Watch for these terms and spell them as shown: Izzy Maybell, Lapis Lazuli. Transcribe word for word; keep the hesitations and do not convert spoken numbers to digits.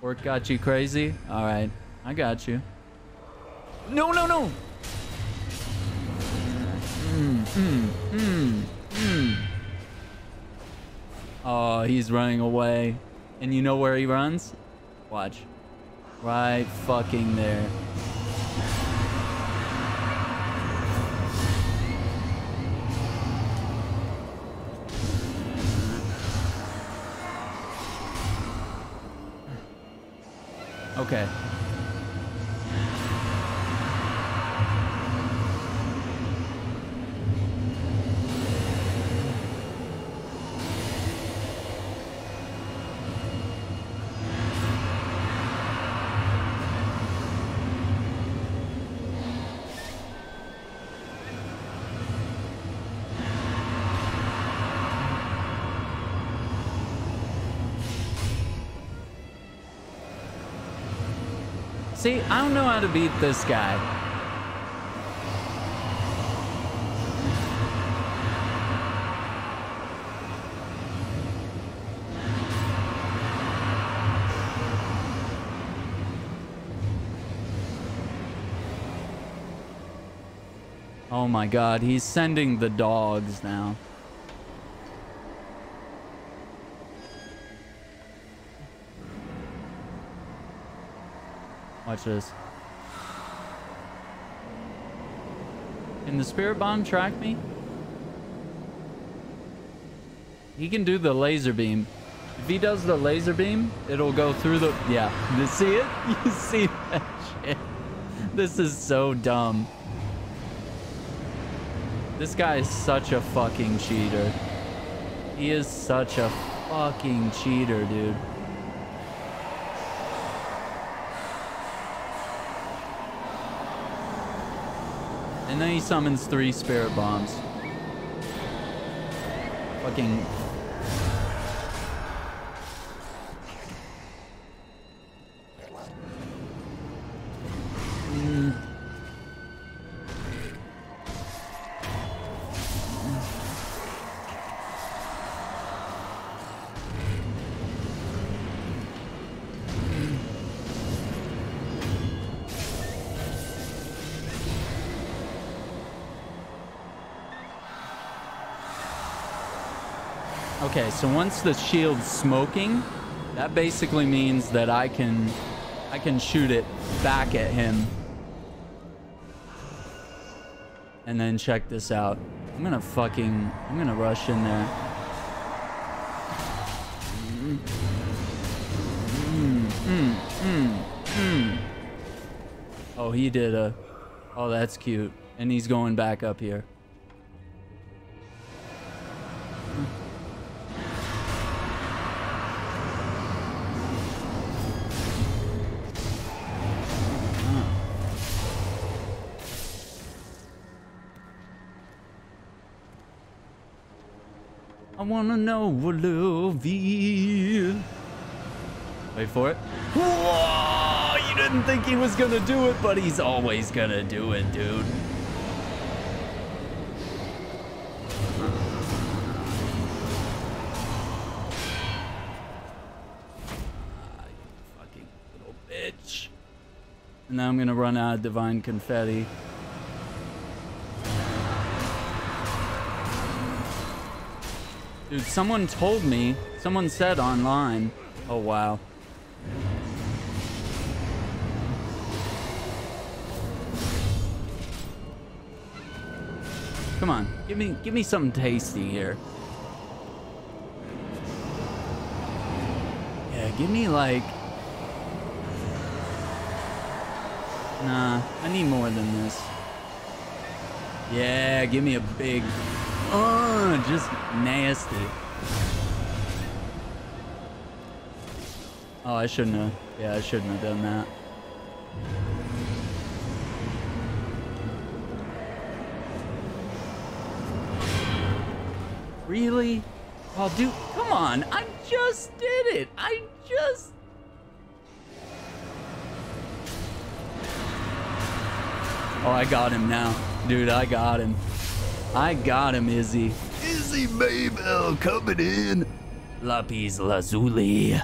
Work got you crazy? All right. I got you. No, no, no. Mm, mm, mm, mm. Oh, he's running away. And you know where he runs? Watch. Right fucking there. Okay. See, I don't know how to beat this guy. Oh my God, he's sending the dogs now. Watch this. Can the spirit bomb track me? He can do the laser beam. If he does the laser beam, it'll go through the... Yeah. You see it? You see that shit? This is so dumb. This guy is such a fucking cheater. He is such a fucking cheater, dude. And then he summons three spirit bombs. Fucking. Mm. Okay, so once the shield's smoking, that basically means that I can I can shoot it back at him. And then check this out. I'm gonna fucking I'm gonna rush in there. Mm, mm, mm, mm. Oh, he did a oh that's cute. And he's going back up here. I wanna know what love is. Wait for it. Whoa! You didn't think he was gonna do it, but he's always gonna do it, dude. Ah, you fucking little bitch. And now I'm gonna run out of divine confetti. Dude, someone told me, someone said online. Oh, wow. Come on, give me, give me something tasty here. Yeah, give me like... Nah, I need more than this. Yeah, give me a big... Oh, just nasty. Oh, I shouldn't have. Yeah, I shouldn't have done that. Really? Oh, dude, come on. I just did it. I just... Oh, I got him now. Dude, I got him. I got him, Izzy. Izzy Maybell coming in. Lapis Lazuli.